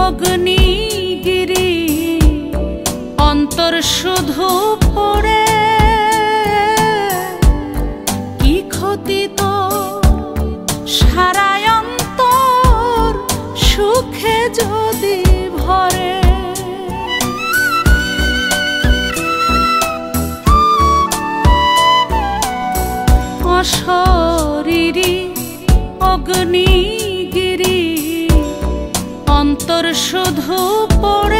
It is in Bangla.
অগ্নিগিরি অন্তর শুধু পড়ে।